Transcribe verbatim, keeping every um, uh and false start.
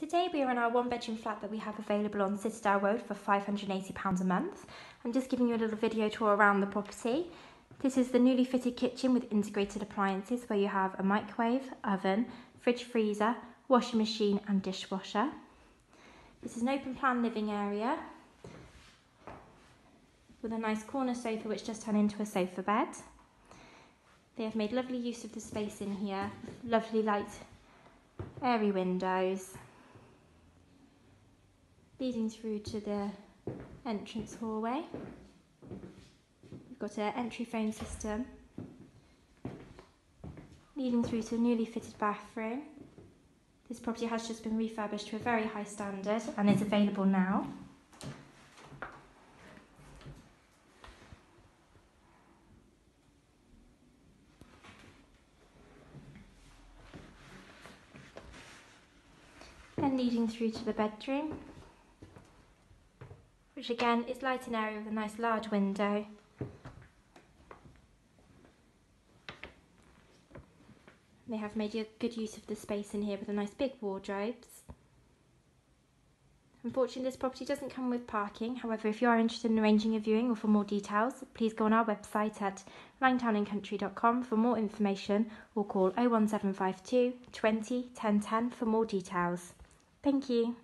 Today we are in our one bedroom flat that we have available on Citadel Road for five hundred and eighty pounds a month. I'm just giving you a little video tour around the property. This is the newly fitted kitchen with integrated appliances where you have a microwave, oven, fridge freezer, washing machine and dishwasher. This is an open plan living area with a nice corner sofa which just turned into a sofa bed. They have made lovely use of the space in here, lovely light airy windows leading through to the entrance hallway. We've got an entry phone system leading through to a newly fitted bathroom. This property has just been refurbished to a very high standard and is available now. And leading through to the bedroom, which again is light and airy with a nice large window. They have made a good use of the space in here with a nice big wardrobes. Unfortunately, this property doesn't come with parking. However, if you are interested in arranging a viewing or for more details, please go on our website at lang town and country dot com for more information or call oh one seven five two twenty ten ten for more details. Thank you.